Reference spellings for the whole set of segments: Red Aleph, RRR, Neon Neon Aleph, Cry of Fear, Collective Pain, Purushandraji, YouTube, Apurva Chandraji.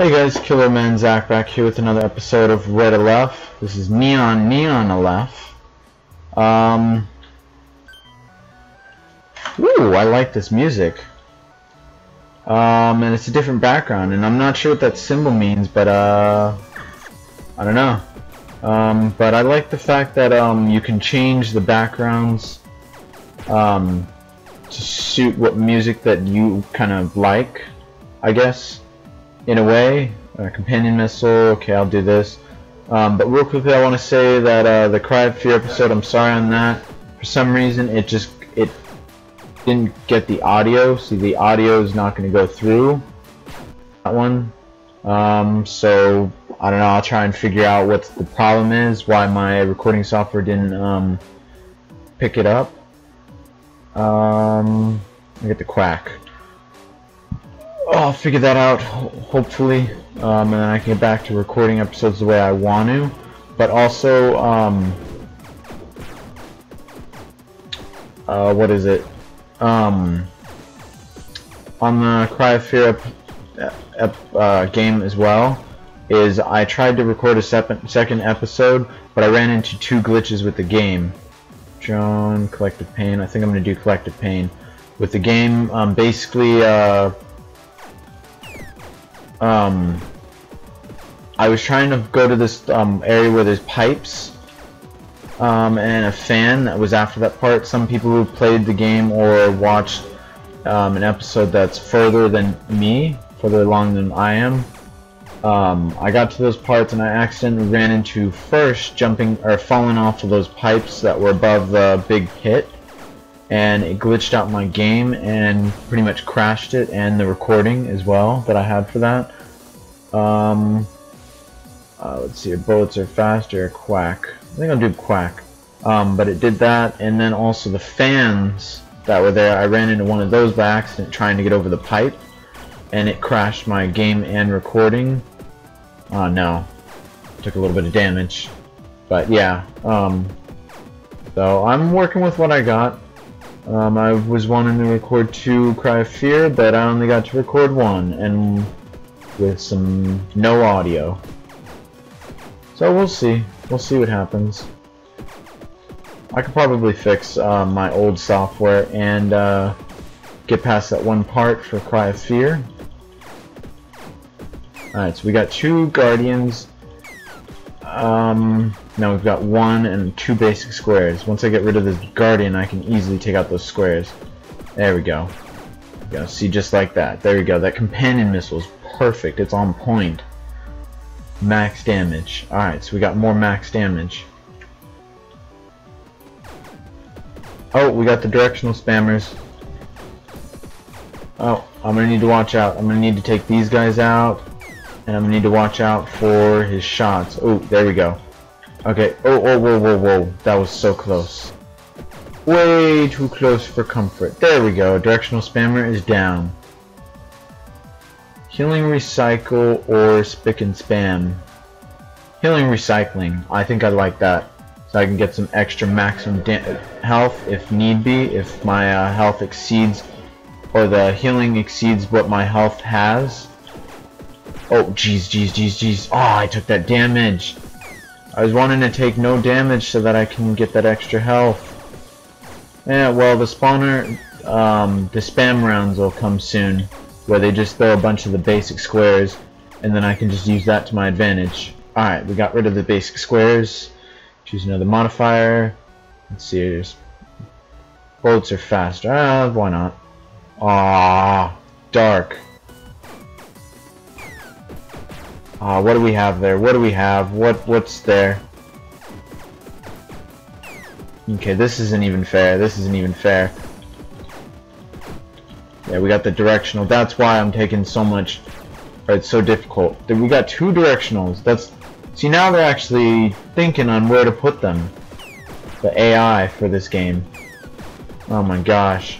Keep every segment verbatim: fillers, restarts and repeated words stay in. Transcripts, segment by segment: Hey guys, Killer Man Zach back here with another episode of Red Aleph. This is Neon Neon Aleph. Um, ooh, I like this music. Um, and it's a different background, and I'm not sure what that symbol means, but uh, I don't know. Um, but I like the fact that um, you can change the backgrounds um, to suit what music that you kind of like, I guess. In a way, a companion missile, okay, I'll do this. Um, but real quickly, I want to say that uh, the Cry of Fear episode, I'm sorry on that. For some reason, it just, it didn't get the audio. See, the audio is not going to go through that one. Um, so, I don't know, I'll try and figure out what the problem is, why my recording software didn't um, pick it up. Um, I get the quack. I'll figure that out, hopefully, um, and then I can get back to recording episodes the way I want to. But also, um, uh, what is it? Um, on the Cry of Fear ep ep uh, game as well, is I tried to record a second episode, but I ran into two glitches with the game. John, Collective Pain. I think I'm going to do Collective Pain with the game. Um, basically. Uh, Um, I was trying to go to this um, area where there's pipes um, and a fan that was after that part. Some people who played the game or watched um, an episode that's further than me, further along than I am, um, I got to those parts and I accidentally ran into first jumping or falling off of those pipes that were above the big pit, and it glitched out my game and pretty much crashed it and the recording as well that I had for that. Um, uh, let's see, bullets are faster, quack. I think I'll do quack. Um, but it did that, and then also the fans that were there, I ran into one of those by accident trying to get over the pipe, and it crashed my game and recording. Oh no, took a little bit of damage. But yeah, um, so I'm working with what I got. Um, I was wanting to record two Cry of Fear, but I only got to record one, and with some no audio. So we'll see. We'll see what happens. I could probably fix uh, my old software and uh, get past that one part for Cry of Fear. Alright, so we got two Guardians. Um, now we've got one and two basic squares. Once I get rid of this Guardian, I can easily take out those squares. There we go. There we go. See, just like that. There we go. That companion missile is perfect. It's on point. Max damage. Alright, so we got more max damage. Oh, we got the directional spammers. Oh, I'm going to need to watch out. I'm going to need to take these guys out. And I'm gonna need to watch out for his shots. Oh, there we go. Okay. Oh, oh, whoa, whoa, whoa. That was so close. Way too close for comfort. There we go. Directional spammer is down. Healing recycle or spick and spam. Healing recycling. I think I like that. So I can get some extra maximum health if need be. If my uh, health exceeds, or the healing exceeds what my health has. Oh, jeez, jeez, jeez, jeez. Oh, I took that damage. I was wanting to take no damage so that I can get that extra health. Yeah, well, the spawner, um, the spam rounds will come soon, where they just throw a bunch of the basic squares, and then I can just use that to my advantage. Alright, we got rid of the basic squares. Choose another modifier. Let's see, here's... bullets are faster. Ah, why not? Ah, dark. Ah, uh, what do we have there? What do we have? What what's there? Okay, this isn't even fair. This isn't even fair. Yeah, we got the directional. That's why I'm taking so much. Or it's so difficult. We got two directionals. That's see now they're actually thinking on where to put them. The A I for this game. Oh my gosh.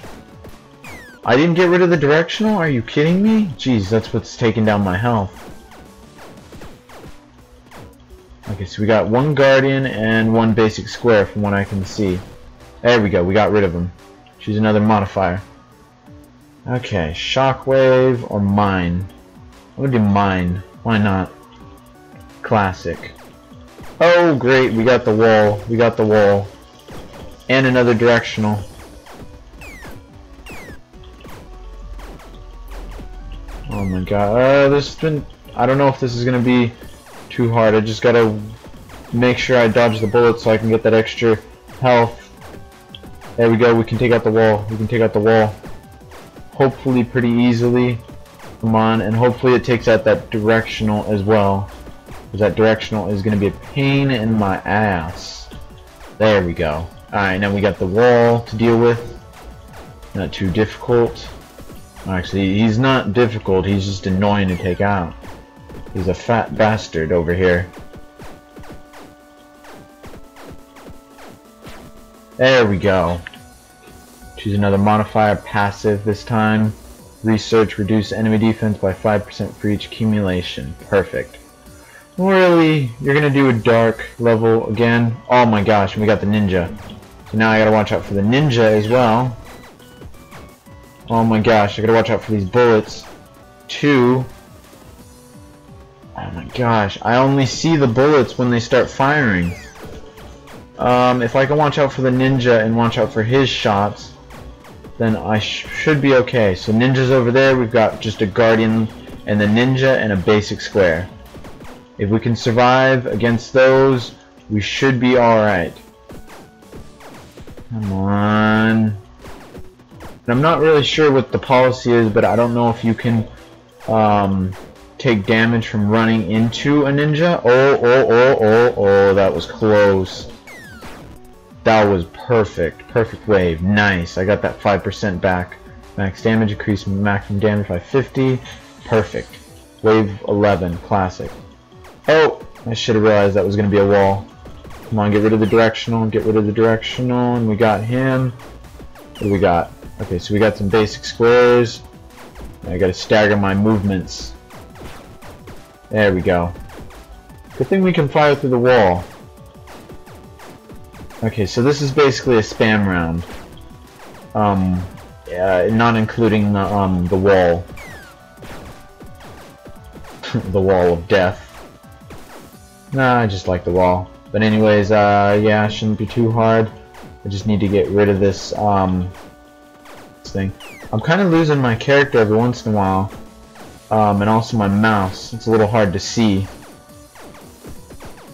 I didn't get rid of the directional? Are you kidding me? Jeez, that's what's taking down my health. Okay, so we got one Guardian and one basic square from what I can see. There we go, we got rid of them. Choose another modifier. Okay, Shockwave or Mine. I'm gonna do Mine. Why not? Classic. Oh, great, we got the wall. We got the wall. And another directional. Oh my god. Uh, there's been... I don't know if this is going to be too hard. I just got to make sure I dodge the bullet so I can get that extra health. There we go. We can take out the wall. We can take out the wall. Hopefully pretty easily. Come on. And hopefully it takes out that directional as well. Because that directional is going to be a pain in my ass. There we go. Alright, now we got the wall to deal with. Not too difficult. Actually, he's not difficult. He's just annoying to take out. He's a fat bastard over here. There we go. Choose another modifier, passive this time. Research, reduce enemy defense by five percent for each accumulation. Perfect. Really? You're gonna do a dark level again? Oh my gosh, we got the ninja. So now I gotta watch out for the ninja as well. Oh my gosh, I gotta watch out for these bullets. Two. Oh my gosh, I only see the bullets when they start firing. Um, if I can watch out for the ninja and watch out for his shots, then I sh should be okay. So ninja's over there, we've got just a guardian and the ninja and a basic square. If we can survive against those, we should be alright. Come on. And I'm not really sure what the policy is, but I don't know if you can um, take damage from running into a ninja. Oh, oh, oh, oh, oh, that was close. That was perfect. Perfect wave. Nice. I got that five percent back. Max damage increased maximum damage by fifty. Perfect. Wave eleven. Classic. Oh, I should have realized that was going to be a wall. Come on, get rid of the directional, get rid of the directional, and we got him. What do we got? Okay, so we got some basic squares. I got to stagger my movements. There we go. Good thing we can fire through the wall. Okay, so this is basically a spam round. Um, yeah, not including the, um, the wall. The wall of death. Nah, I just like the wall. But anyways, uh, yeah, shouldn't be too hard. I just need to get rid of this, um, this thing. I'm kind of losing my character every once in a while. Um, and also my mouse. It's a little hard to see.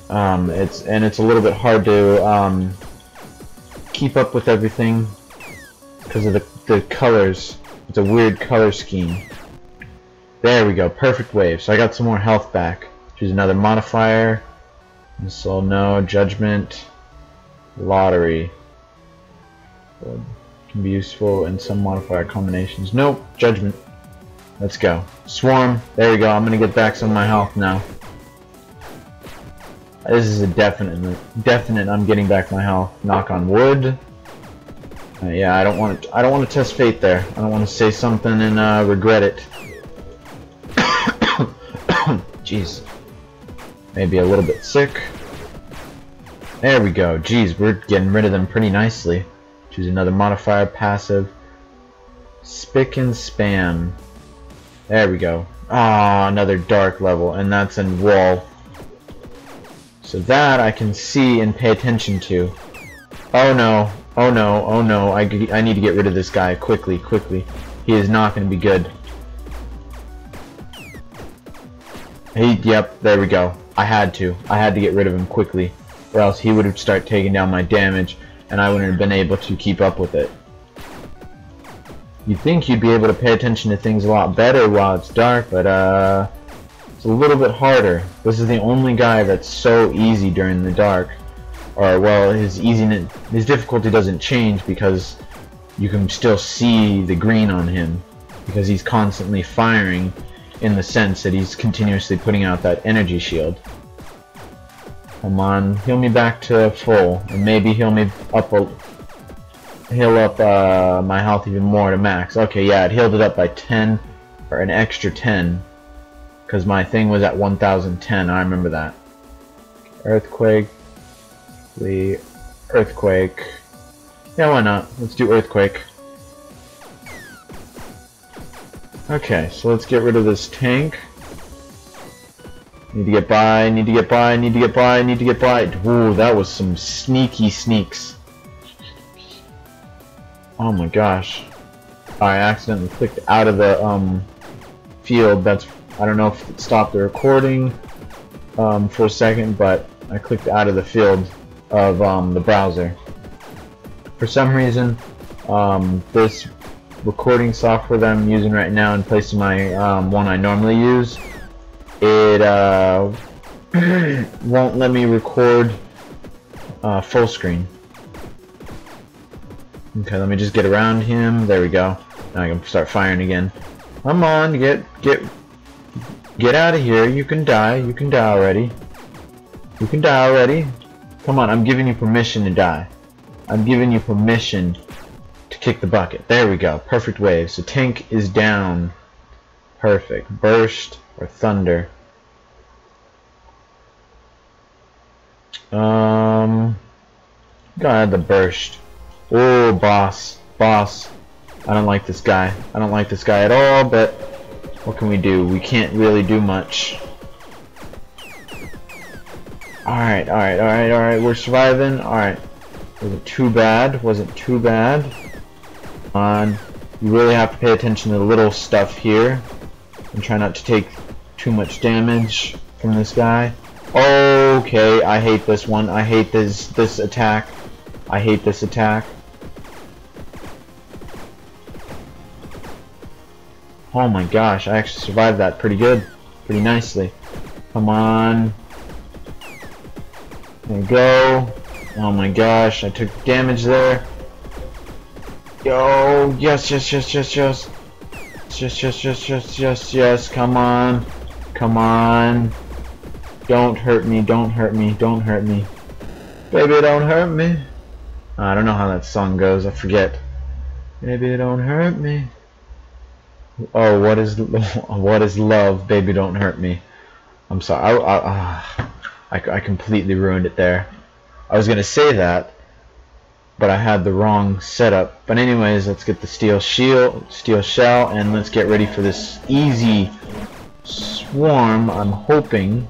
Um, it's, and it's a little bit hard to, um, keep up with everything. Because of the, the colors. It's a weird color scheme. There we go, perfect wave. So I got some more health back. Choose another modifier. Missile, no. Judgment. Lottery. Good. Can be useful in some modifier combinations. Nope. Judgment. Let's go. Swarm. There we go. I'm going to get back some of my health now. This is a definite. Definite I'm getting back my health. Knock on wood. Uh, yeah, I don't want to, I don't want to test fate there. I don't want to say something and uh, regret it. Jeez. Maybe a little bit sick. There we go. Jeez, we're getting rid of them pretty nicely. Choose another modifier, passive. Spick and span. There we go. Ah, another dark level, and that's in wall. So that I can see and pay attention to. Oh no, oh no, oh no. I, I need to get rid of this guy quickly, quickly. He is not going to be good. He, yep, there we go. I had to. I had to get rid of him quickly, or else he would have started taking down my damage, and I wouldn't have been able to keep up with it. You'd think you'd be able to pay attention to things a lot better while it's dark, but uh, it's a little bit harder. This is the only guy that's so easy during the dark, or well, his easiness, his difficulty doesn't change because you can still see the green on him because he's constantly firing. In the sense that he's continuously putting out that energy shield. Come on, heal me back to full, and maybe heal me up, a, heal up uh, my health even more to max. Okay, yeah, it healed it up by ten, or an extra ten, because my thing was at one thousand ten. I remember that. Earthquake, the earthquake. Yeah, why not? Let's do earthquake. Okay, so let's get rid of this tank. Need to get by, need to get by, need to get by, need to get by. Ooh, that was some sneaky sneaks. Oh my gosh. I accidentally clicked out of the um, field. That's, I don't know if it stopped the recording um, for a second, but I clicked out of the field of um, the browser. For some reason, um, this recording software that I'm using right now in place of my um, one I normally use, it uh, won't let me record uh, full screen. Okay, let me just get around him. There we go. Now I can start firing again. Come on, get get get out of here. You can die. You can die already. You can die already. Come on, I'm giving you permission to die. I'm giving you permission to kick the bucket. There we go. Perfect wave. So tank is down. Perfect. Burst or thunder. Um, gotta add the burst. Oh, boss, boss. I don't like this guy. I don't like this guy at all, but what can we do? We can't really do much. Alright, alright, alright, alright. We're surviving. Alright. Wasn't too bad. Wasn't too bad. Come on. You really have to pay attention to the little stuff here. And try not to take too much damage from this guy. Okay, I hate this one. I hate this this attack. I hate this attack. Oh my gosh, I actually survived that pretty good. Pretty nicely. Come on. There we go. Oh my gosh, I took damage there. Yo, yes, yes, yes, yes, yes. Yes, yes, yes, yes, yes, yes. Come on. Come on. Don't hurt me, don't hurt me, don't hurt me. Baby, don't hurt me. I don't know how that song goes. I forget. Baby, don't hurt me. Oh, what is what is love? Baby, don't hurt me. I'm sorry. I I, I, I completely ruined it there. I was gonna say that, but I had the wrong setup. But anyways, let's get the steel shield, steel shell, and let's get ready for this easy swarm. I'm hoping.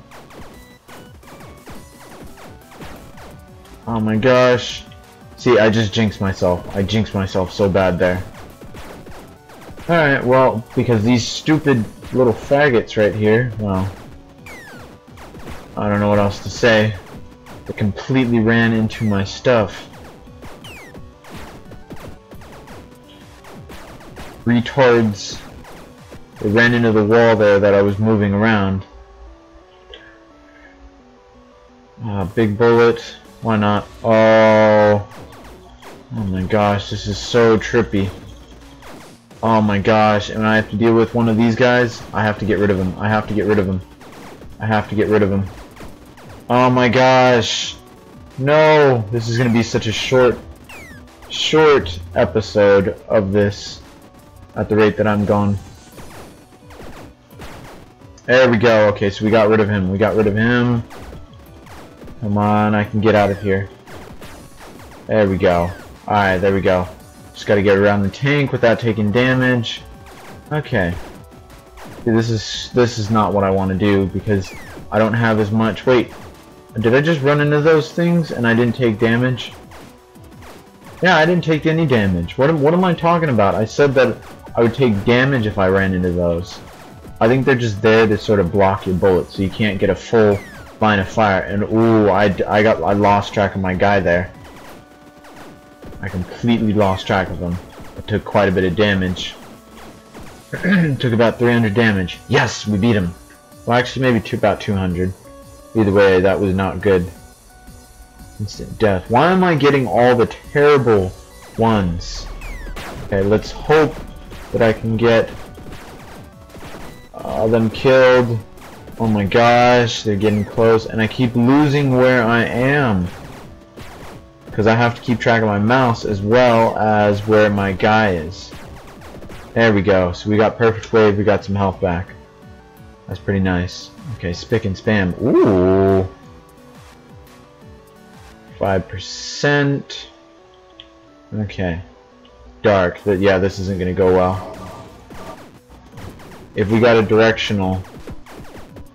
Oh my gosh. See, I just jinxed myself. I jinxed myself so bad there. Alright, well, because these stupid little faggots right here, well, I don't know what else to say. They completely ran into my stuff. Retards. They ran into the wall there that I was moving around. Ah, big bullet. Why not? Oh. Oh my gosh, this is so trippy. Oh my gosh, and when I have to deal with one of these guys, I have to get rid of him. I have to get rid of him. I have to get rid of him. Oh my gosh. No, this is going to be such a short, short episode of this at the rate that I'm going. There we go. Okay, so we got rid of him. We got rid of him. Come on, I can get out of here. There we go. Alright, there we go. Just gotta get around the tank without taking damage. Okay. Dude, this is this is not what I want to do because I don't have as much. Wait, did I just run into those things and I didn't take damage? Yeah, I didn't take any damage. What am, what am I talking about? I said that I would take damage if I ran into those. I think they're just there to sort of block your bullets so you can't get a full line of fire. And ooh, I, I got I lost track of my guy there. I completely lost track of him. I took quite a bit of damage. Took about three hundred damage. Yes, we beat him. Well, actually, maybe two, about two hundred. Either way, that was not good. Instant death. Why am I getting all the terrible ones? Okay, let's hope that I can get uh, them killed. Oh my gosh, they're getting close, and I keep losing where I am. Because I have to keep track of my mouse as well as where my guy is. There we go. So we got perfect wave, we got some health back. That's pretty nice. Okay, spick and spam. Ooh. five percent. Okay. Dark. Yeah, this isn't going to go well. If we got a directional,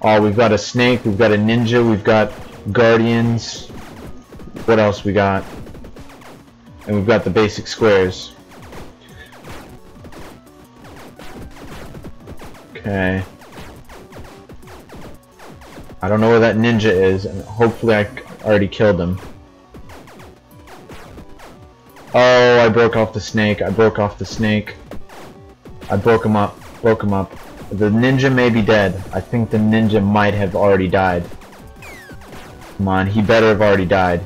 Oh, we've got a snake, we've got a ninja, we've got guardians. What else we got? And we've got the basic squares. Okay. I don't know where that ninja is, and hopefully I already killed him. Oh, I broke off the snake, I broke off the snake. I broke him up, broke him up. The ninja may be dead. I think the ninja might have already died. Come on, he better have already died.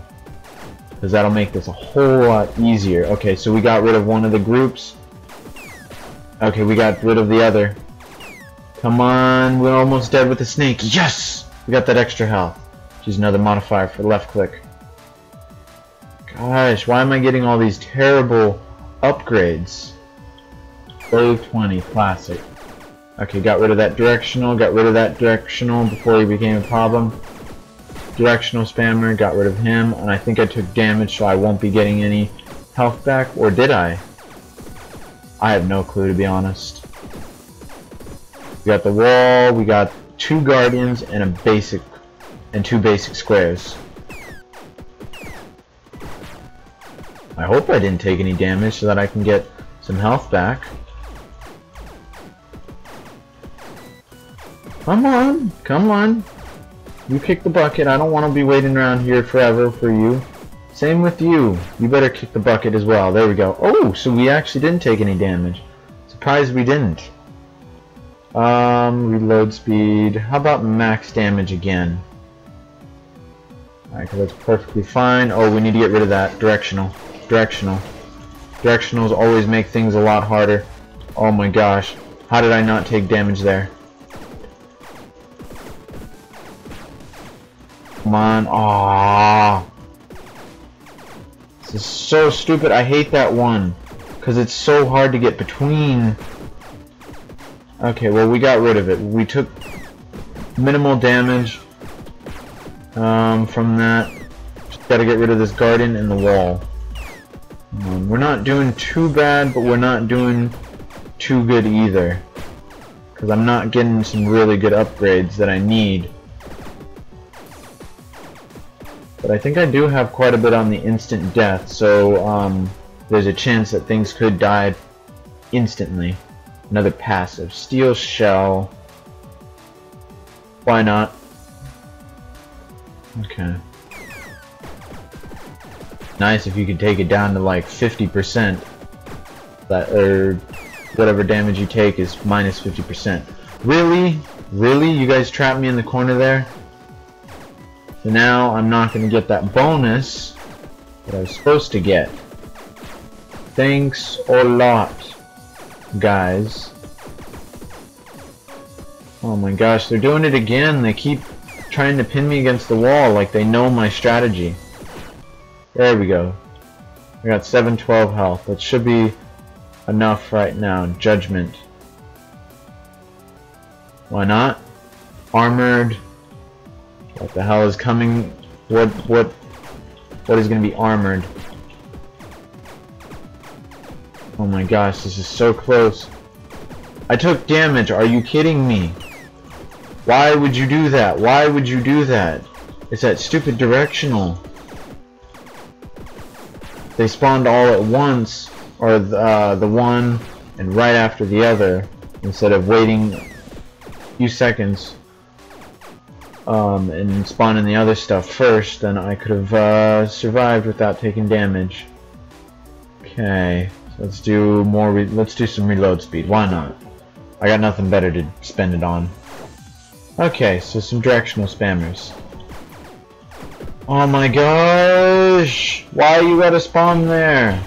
Because that'll make this a whole lot easier. Okay, so we got rid of one of the groups. Okay, we got rid of the other. Come on, we're almost dead with the snake. Yes! We got that extra health. Which is another modifier for left click. Gosh, why am I getting all these terrible upgrades? twelve twenty, classic. Okay, got rid of that directional, got rid of that directional before he became a problem. Directional spammer, got rid of him, and I think I took damage, so I won't be getting any health back, or did I? I have no clue, to be honest. We got the wall, we got two guardians, and a basic, and two basic squares. I hope I didn't take any damage so that I can get some health back. Come on, come on. You kick the bucket. I don't want to be waiting around here forever for you. Same with you. You better kick the bucket as well. There we go. Oh, so we actually didn't take any damage. Surprised we didn't. Um, reload speed. How about max damage again? Alright, that's perfectly fine. Oh, we need to get rid of that. Directional. Directional. Directionals always make things a lot harder. Oh my gosh. How did I not take damage there? Come on. Aww. This is so stupid. I hate that one. Because it's so hard to get between. Okay, well, we got rid of it. We took minimal damage um, from that. Just gotta get rid of this garden and the wall. Um, we're not doing too bad, but we're not doing too good either. Because I'm not getting some really good upgrades that I need. But I think I do have quite a bit on the instant death, so um, there's a chance that things could die instantly. Another passive. Steel shell. Why not? Okay. Nice if you could take it down to like fifty percent. That, or whatever damage you take is minus fifty percent. Really? Really? You guys trapped me in the corner there? So now I'm not going to get that bonus that I was supposed to get. Thanks a lot, guys. Oh my gosh, they're doing it again. They keep trying to pin me against the wall like they know my strategy. There we go. I got seven twelve health. That should be enough right now. Judgment. Why not? Armored... What the hell is coming? What what what is going to be armored? Oh my gosh, this is so close. I took damage. Are you kidding me? Why would you do that? Why would you do that? It's that stupid directional. They spawned all at once, or the, uh, the one and right after the other, instead of waiting a few seconds. Um, and spawn in the other stuff first, then I could have uh, survived without taking damage. Okay, so let's do more. Re let's do some reload speed. Why not? I got nothing better to spend it on. Okay, so some directional spammers. Oh my gosh! Why you gotta spawn there?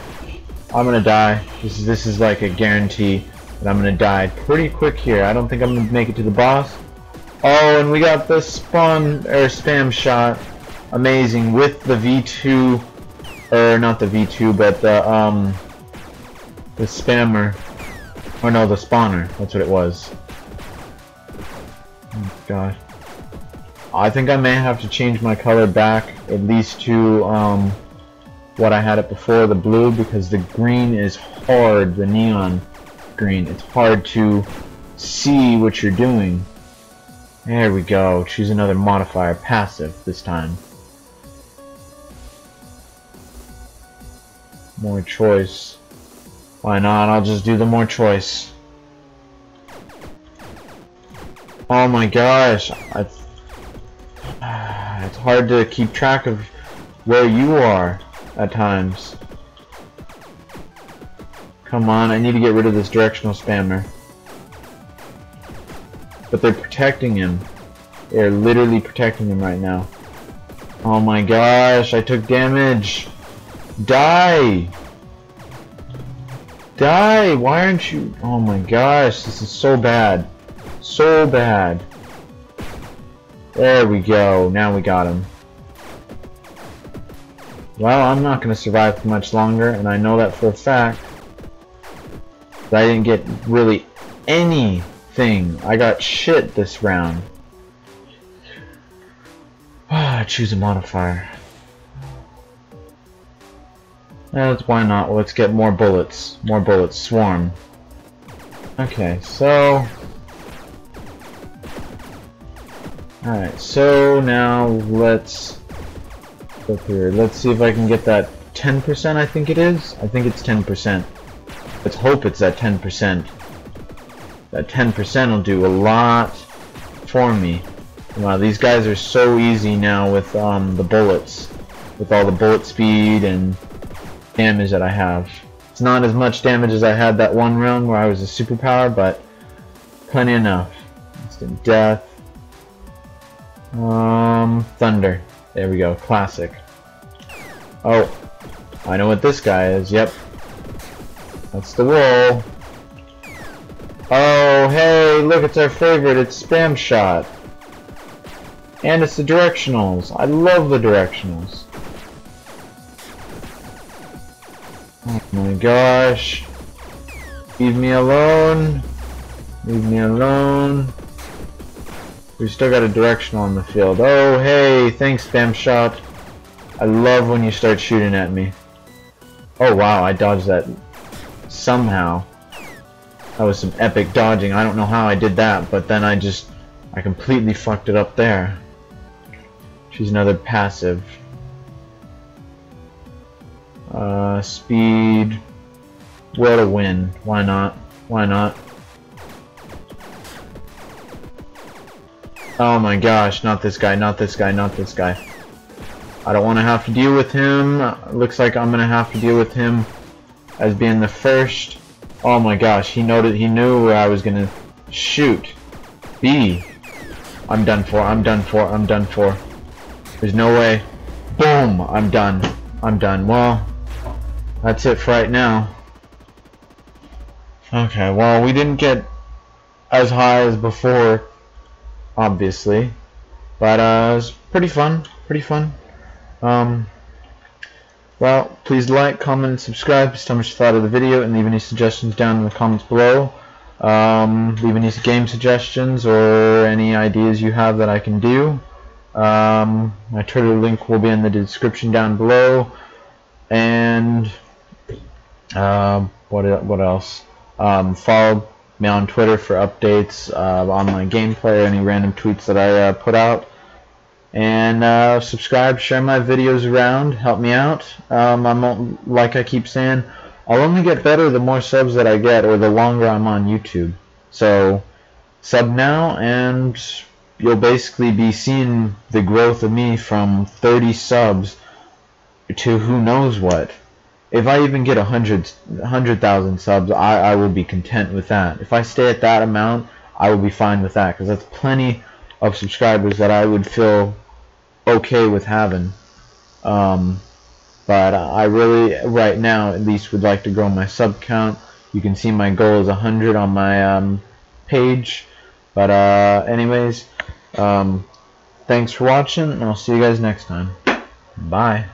I'm gonna die. This is this is like a guarantee that I'm gonna die pretty quick here. I don't think I'm gonna make it to the boss. Oh, and we got the spawn or spam shot, amazing, with the V two, or not the V two, but the um, the spammer, or no, the spawner. That's what it was. Oh God, I think I may have to change my color back at least to um, what I had it before, the blue, because the green is hard, the neon green. It's hard to see what you're doing. There we go. Choose another modifier, passive this time. More choice. Why not? I'll just do the more choice. Oh my gosh. I, it's hard to keep track of where you are at times. Come on, I need to get rid of this directional spammer. But they're protecting him. They're literally protecting him right now. Oh my gosh, I took damage. Die! Die! Why aren't you... Oh my gosh, this is so bad. So bad. There we go. Now we got him. Well, I'm not going to survive for much longer, and I know that for a fact. I didn't get really anything. I got shit this round. Ah, choose a modifier. That's why not. Let's get more bullets. More bullets. Swarm. Okay, so... Alright, so now let's go through. Let's see if I can get that ten percent, I think it is. I think it's ten percent. Let's hope it's that ten percent. That ten percent will do a lot for me. Wow, these guys are so easy now with um, the bullets. With all the bullet speed and... damage that I have. It's not as much damage as I had that one round where I was a superpower, but plenty enough. Instant death. Um, thunder. There we go. Classic. Oh, I know what this guy is. Yep. That's the wall. Oh, hey, look, it's our favorite. It's spam shot. And it's the directionals. I love the directionals. Oh my gosh. Leave me alone. Leave me alone. We've still got a directional on the field. Oh hey, thanks spam shot. I love when you start shooting at me. Oh wow, I dodged that somehow. That was some epic dodging. I don't know how I did that, but then I just... I completely fucked it up there. She's another passive. Uh, speed. What a win. Why not? Why not? Oh my gosh, not this guy, not this guy, not this guy. I don't want to have to deal with him. Looks like I'm going to have to deal with him as being the first. Oh my gosh, he noted, he knew where I was going to shoot. B. I'm done for, I'm done for, I'm done for. There's no way. Boom! I'm done. I'm done. Well... that's it for right now. Okay, well, we didn't get as high as before, obviously, but uh, it was pretty fun, pretty fun. Um, well, please like, comment, and subscribe. Just tell me what you thought of the video, and leave any suggestions down in the comments below. Um, leave any game suggestions or any ideas you have that I can do. Um, my Twitter link will be in the description down below. And uh, what what else? Um, follow me on Twitter for updates uh, on my gameplay, any random tweets that I uh, put out, and uh, subscribe, share my videos around, help me out. Um, I'm like I keep saying, I'll only get better the more subs that I get, or the longer I'm on YouTube. So sub now, and you'll basically be seeing the growth of me from thirty subs to who knows what. If I even get a hundred hundred thousand subs, I, I will be content with that. If I stay at that amount, I will be fine with that, because that's plenty of subscribers that I would feel okay with having. Um, but I really, right now, at least would like to grow my sub count. You can see my goal is one hundred on my um, page. But uh, anyways, um, thanks for watching, and I'll see you guys next time. Bye.